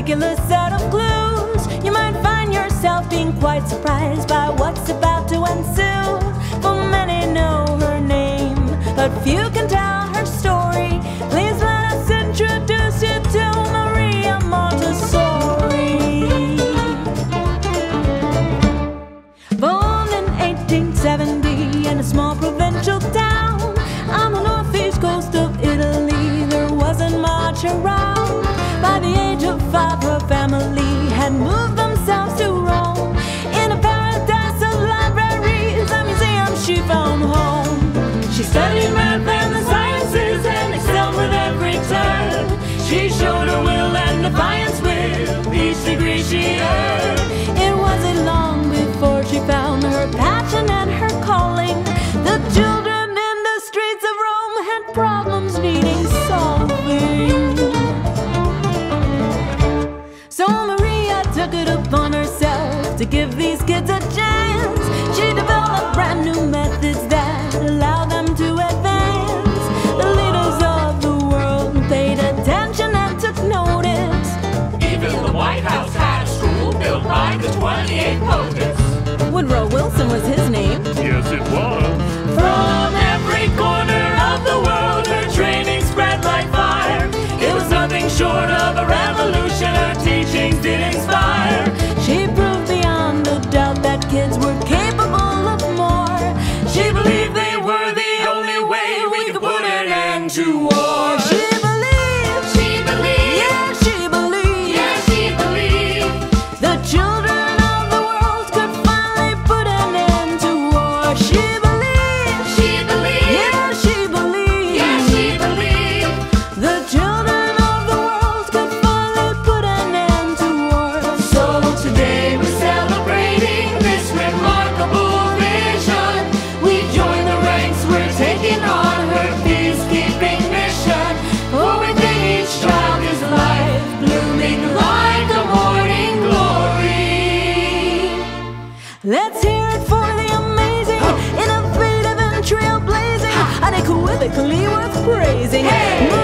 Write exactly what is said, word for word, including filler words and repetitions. ridiculous set of clues. You might find yourself being quite surprised by what's about to ensue. For many know her name, but few can tell her story. Please let us introduce you to Maria Montessori. Born in eighteen seventy in a small provincial town on the northeast coast of Italy, there wasn't much around. By the age of five, her family had moved themselves to Rome. In a paradise of libraries and museums, she found home. She studied math and the sciences and excelled with every turn. She showed her will and defiance with each degree she earned. It wasn't long before she found her passion and her calling. The children in the streets of Rome had problems needing solving. It upon herself to give these kids a chance. She developed brand new methods that allow them to advance. The leaders of the world paid attention and took notice. Even the White House had a school built by the twenty-eight poets. Woodrow Wilson was his name. Yes, it was. From every corner of the world, her training spread like fire. It was nothing short of a revolution. Her teachings did inspire. Kids were capable of more. She believed they were the only way we could put an end to war. She believed, she believed, yeah, she believed, yeah, she believed the children of the world could finally put an end to war. She believed, she believed, yeah, she believed, yeah, she believed the children of the world could finally put an end to war. So today we let's hear it for the amazing, innovative and trailblazing, unequivocally worth praising. Hey!